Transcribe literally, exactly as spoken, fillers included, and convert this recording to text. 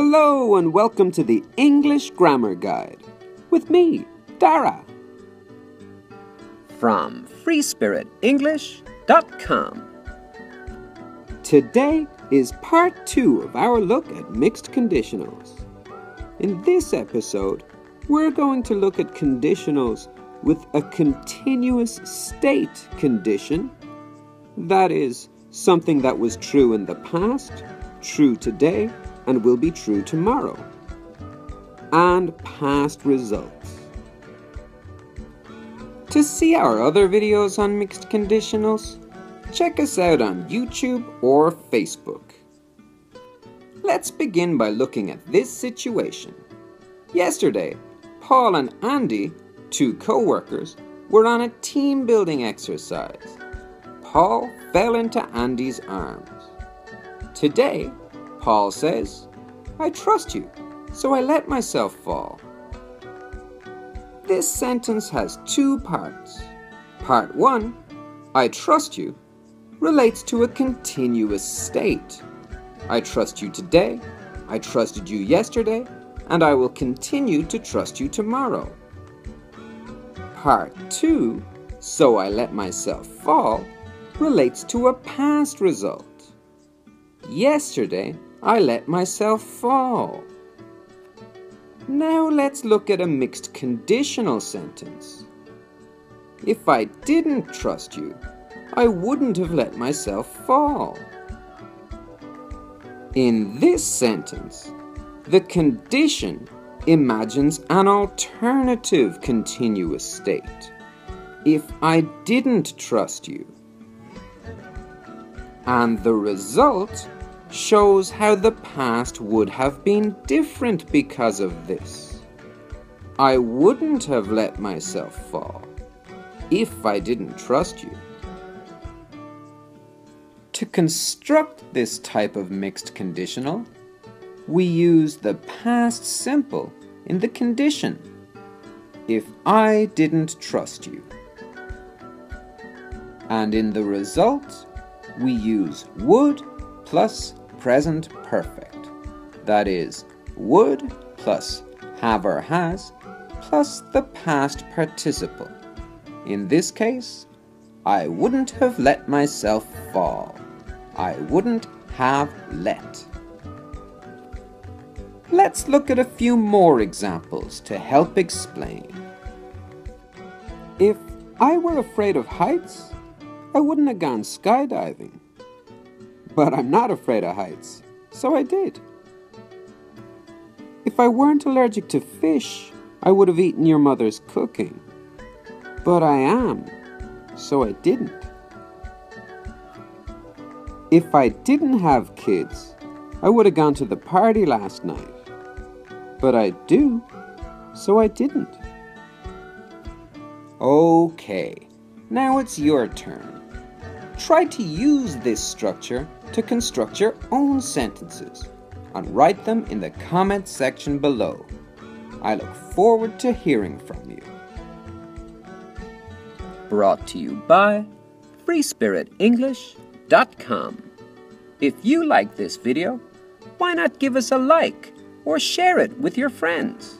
Hello and welcome to the English Grammar Guide with me, Dara, from free spirit english dot com. Today is part two of our look at mixed conditionals. In this episode, we're going to look at conditionals with a continuous state condition, that is, something that was true in the past, true today, and will be true tomorrow, and past results. To see our other videos on mixed conditionals, check us out on YouTube or Facebook. Let's begin by looking at this situation. Yesterday, Paul and Andy, two co-workers, were on a team-building exercise. Paul fell into Andy's arms. Today, Paul says, "I trust you, so I let myself fall." This sentence has two parts. Part one, "I trust you," relates to a continuous state. I trust you today, I trusted you yesterday, and I will continue to trust you tomorrow. Part two, "So I let myself fall," relates to a past result. Yesterday, I let myself fall. Now let's look at a mixed conditional sentence. If I didn't trust you, I wouldn't have let myself fall. In this sentence, the condition imagines an alternative continuous state. If I didn't trust you. And the result shows how the past would have been different because of this. I wouldn't have let myself fall if I didn't trust you. To construct this type of mixed conditional, we use the past simple in the condition, if I didn't trust you. And in the result, we use would plus present perfect, that is, would plus have or has plus the past participle. In this case, I wouldn't have let myself fall. I wouldn't have let. Let's look at a few more examples to help explain. If I were afraid of heights, I wouldn't have gone skydiving. But I'm not afraid of heights, so I did. If I weren't allergic to fish, I would have eaten your mother's cooking. But I am, so I didn't. If I didn't have kids, I would have gone to the party last night. But I do, so I didn't. Okay, now it's your turn. Try to use this structure to construct your own sentences and write them in the comment section below. I look forward to hearing from you. Brought to you by free spirit english dot com. If you like this video, why not give us a like or share it with your friends?